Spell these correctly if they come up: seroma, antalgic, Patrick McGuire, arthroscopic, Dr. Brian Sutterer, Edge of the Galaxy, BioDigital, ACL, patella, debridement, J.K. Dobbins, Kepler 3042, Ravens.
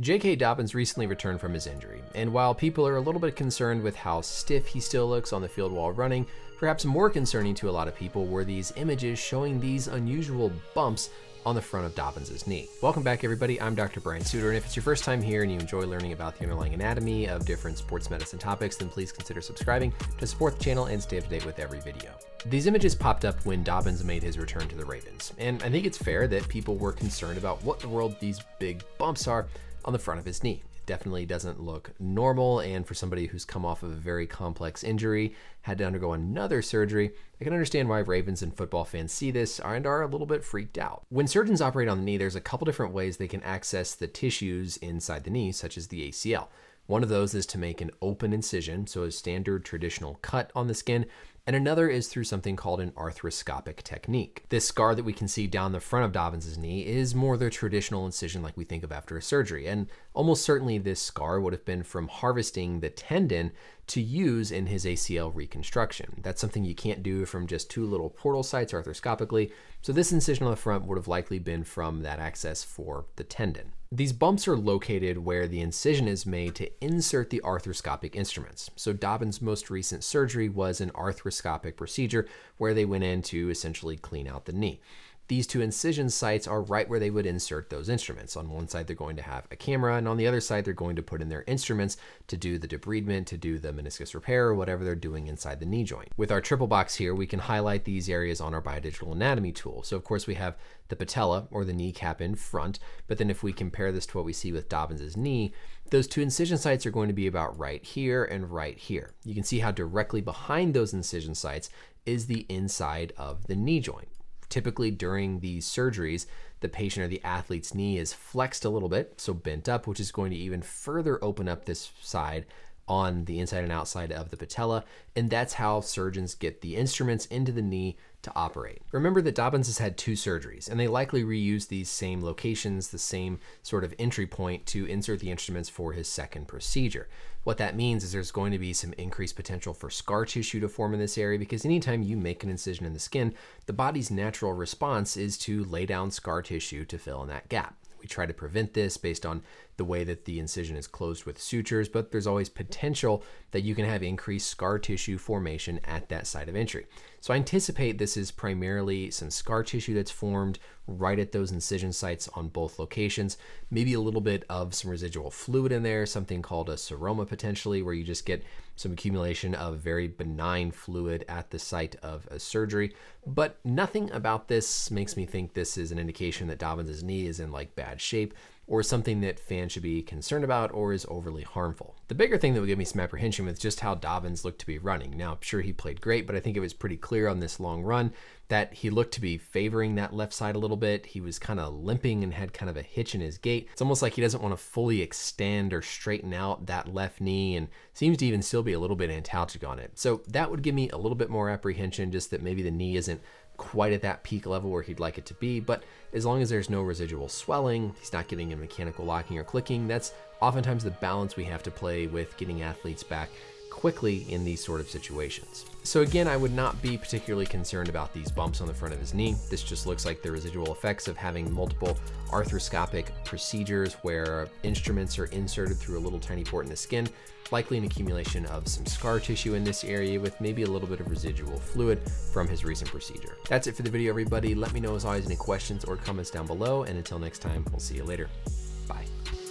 J.K. Dobbins recently returned from his injury, and while people are a little bit concerned with how stiff he still looks on the field while running, perhaps more concerning to a lot of people were these images showing these unusual bumps on the front of Dobbins' knee. Welcome back, everybody. I'm Dr. Brian Sutterer, and if it's your first time here and you enjoy learning about the underlying anatomy of different sports medicine topics, then please consider subscribing to support the channel and stay up to date with every video. These images popped up when Dobbins made his return to the Ravens, and I think it's fair that people were concerned about what in the world these big bumps are on the front of his knee. It definitely doesn't look normal, and for somebody who's come off of a very complex injury, had to undergo another surgery, I can understand why Ravens and football fans see this and are a little bit freaked out. When surgeons operate on the knee, there's a couple different ways they can access the tissues inside the knee, such as the ACL. One of those is to make an open incision, so a standard traditional cut on the skin, and another is through something called an arthroscopic technique. This scar that we can see down the front of Dobbins' knee is more the traditional incision like we think of after a surgery, and almost certainly this scar would have been from harvesting the tendon to use in his ACL reconstruction. That's something you can't do from just two little portal sites arthroscopically, so this incision on the front would have likely been from that access for the tendon. These bumps are located where the incision is made to insert the arthroscopic instruments. So Dobbins' most recent surgery was an arthroscopic procedure where they went in to essentially clean out the knee. These two incision sites are right where they would insert those instruments. On one side, they're going to have a camera, and on the other side, they're going to put in their instruments to do the debridement, to do the meniscus repair, or whatever they're doing inside the knee joint. With our triple box here, we can highlight these areas on our biodigital anatomy tool. So of course we have the patella or the kneecap in front, but then if we compare this to what we see with Dobbins' knee, those two incision sites are going to be about right here and right here. You can see how directly behind those incision sites is the inside of the knee joint. Typically during these surgeries, the patient or the athlete's knee is flexed a little bit, so bent up, which is going to even further open up this side on the inside and outside of the patella, and that's how surgeons get the instruments into the knee to operate. Remember that Dobbins has had two surgeries, and they likely reused these same locations, the same sort of entry point to insert the instruments for his second procedure. What that means is there's going to be some increased potential for scar tissue to form in this area, because anytime you make an incision in the skin, the body's natural response is to lay down scar tissue to fill in that gap. We try to prevent this based on the way that the incision is closed with sutures, but there's always potential that you can have increased scar tissue formation at that site of entry. So I anticipate this is primarily some scar tissue that's formed right at those incision sites on both locations, maybe a little bit of some residual fluid in there, something called a seroma potentially, where you just get some accumulation of very benign fluid at the site of a surgery. But nothing about this makes me think this is an indication that Dobbins' knee is in like bad shape or something that fans should be concerned about or is overly harmful. The bigger thing that would give me some apprehension was just how Dobbins looked to be running. Now, I'm sure he played great, but I think it was pretty clear on this long run that he looked to be favoring that left side a little bit. He was kind of limping and had kind of a hitch in his gait. It's almost like he doesn't want to fully extend or straighten out that left knee and seems to even still be a little bit antalgic on it. So that would give me a little bit more apprehension, just that maybe the knee isn't quite at that peak level where he'd like it to be, but as long as there's no residual swelling, he's not getting a mechanical locking or clicking, that's oftentimes the balance we have to play with getting athletes back quickly in these sort of situations. So again, I would not be particularly concerned about these bumps on the front of his knee. This just looks like the residual effects of having multiple arthroscopic procedures where instruments are inserted through a little tiny port in the skin, likely an accumulation of some scar tissue in this area with maybe a little bit of residual fluid from his recent procedure. That's it for the video, everybody. Let me know as always any questions or comments down below, and until next time, we'll see you later. Bye.